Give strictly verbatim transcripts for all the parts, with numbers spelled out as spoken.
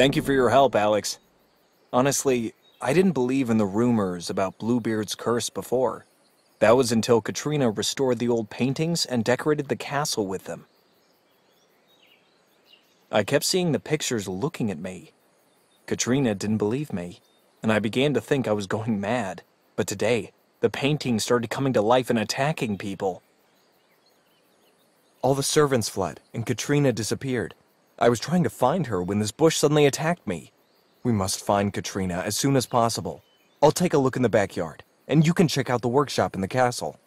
Thank you for your help, Alex. Honestly, I didn't believe in the rumors about Bluebeard's curse before. That was until Katrina restored the old paintings and decorated the castle with them. I kept seeing the pictures looking at me. Katrina didn't believe me, and I began to think I was going mad. But today, the paintings started coming to life and attacking people. All the servants fled, and Katrina disappeared. I was trying to find her when this bush suddenly attacked me. We must find Katrina as soon as possible. I'll take a look in the backyard, and you can check out the workshop in the castle.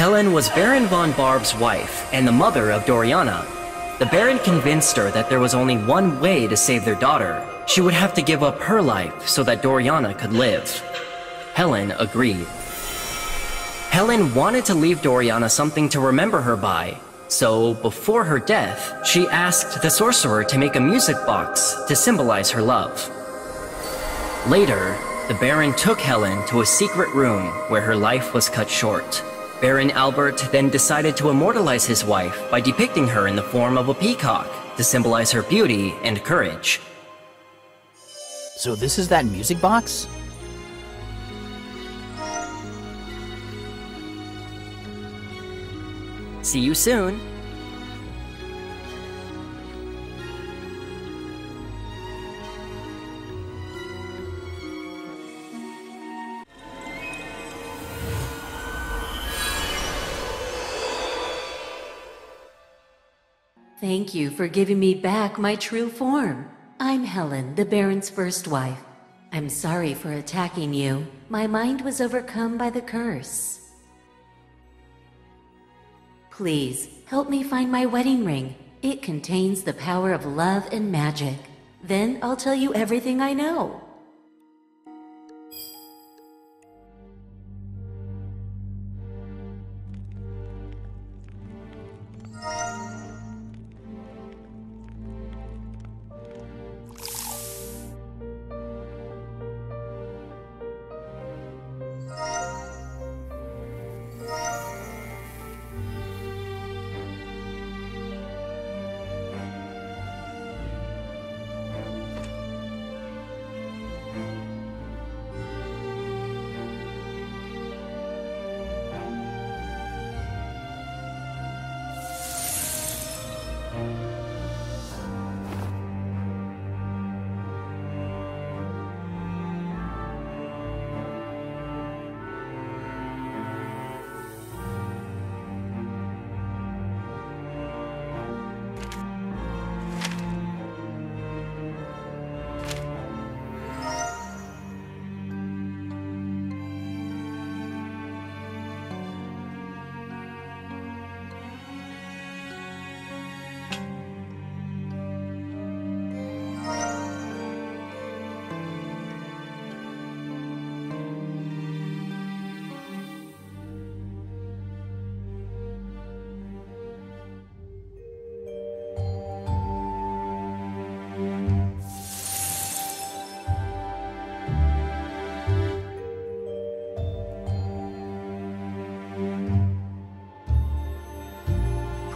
Helen was Baron von Barb's wife and the mother of Doriana. The Baron convinced her that there was only one way to save their daughter. She would have to give up her life so that Doriana could live. Helen agreed. Helen wanted to leave Doriana something to remember her by, so before her death, she asked the sorcerer to make a music box to symbolize her love. Later, the Baron took Helen to a secret room where her life was cut short. Baron Albert then decided to immortalize his wife by depicting her in the form of a peacock to symbolize her beauty and courage. So this is that music box? See you soon. Thank you for giving me back my true form. I'm Helen, the Baron's first wife. I'm sorry for attacking you. My mind was overcome by the curse. Please, help me find my wedding ring. It contains the power of love and magic. Then I'll tell you everything I know.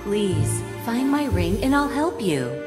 Please, find my ring and I'll help you.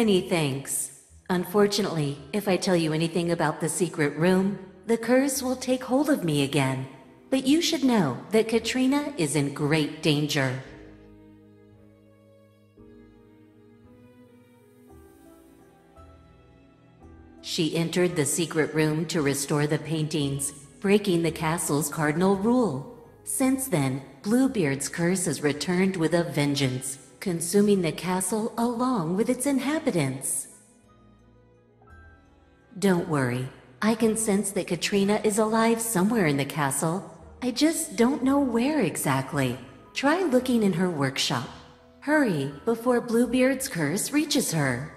Many thanks. Unfortunately, if I tell you anything about the secret room, the curse will take hold of me again. But you should know that Katrina is in great danger. She entered the secret room to restore the paintings, breaking the castle's cardinal rule. Since then, Bluebeard's curse has returned with a vengeance, consuming the castle along with its inhabitants. Don't worry, I can sense that Katrina is alive somewhere in the castle. I just don't know where exactly. Try looking in her workshop. Hurry, before Bluebeard's curse reaches her.